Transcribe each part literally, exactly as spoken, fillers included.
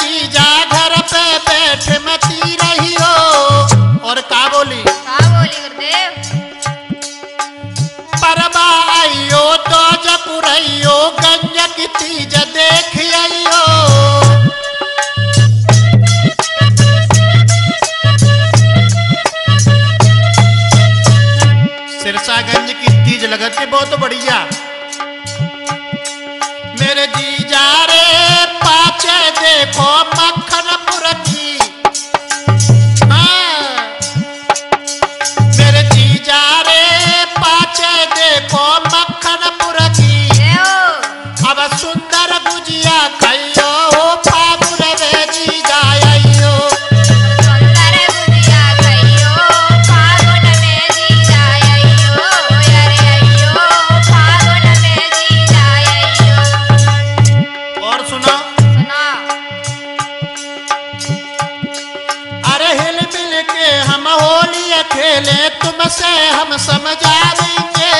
जीजा घर पे बैठ मती रही हो। और का बोली का बोली गुरुदेव, परबा आइयो तो जपुरइयो गंजक तीज देख आइयो। गंज की तीज लगत के बहुत बढ़िया। मेरे जीजा रे पाचे देखो मक्खनपुर की, मेरे जीजा रे पाचे देखो मक्खनपुर की। अब सुंदर गुजिया खाइयो हो फ़ागुन रे जीजा आइयो। खेले तुमसे हम समझा देंगे,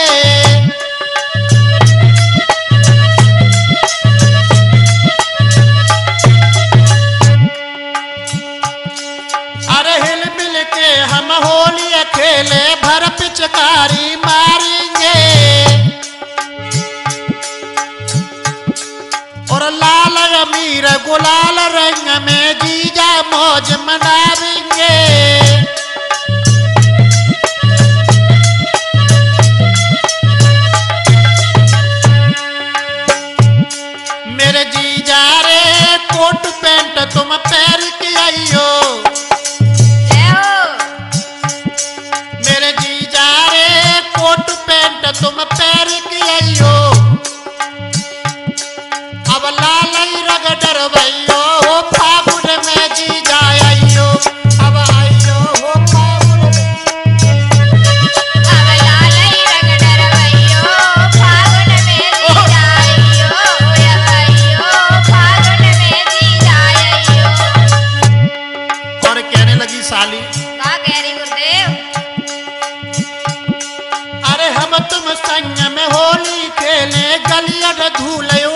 अरे हिल मिल के हम होली खेले भर पिचकारी मारेंगे। और लाल अमीर गुलाल रंग में जीजा मौज मनाएंगे। कोट पैंट तुम पैर के आइयो, मेरे जीजा रे कोट पैंट तुम पैर के आइयो। अब लाल रग डरवाइयो हो फ़ागुन में जीजा आइयो। अब आइयो हो फ़ागुन में, अब लाल रग डरवाइयो फ़ागुन में जीजा आइयो। साली का कह रही गुरुदेव, अरे हम तुम संग में होली खेले गलिया धूल।